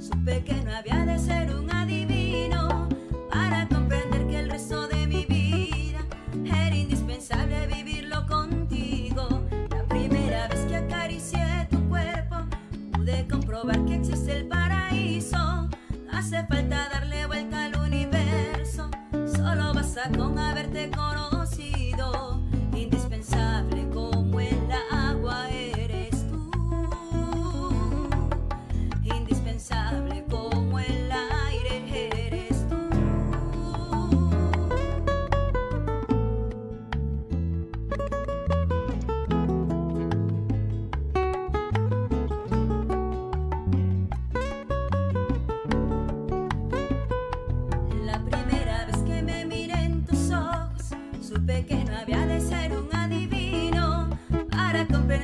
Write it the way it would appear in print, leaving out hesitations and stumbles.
Supe que no había de ser un adivino para comprender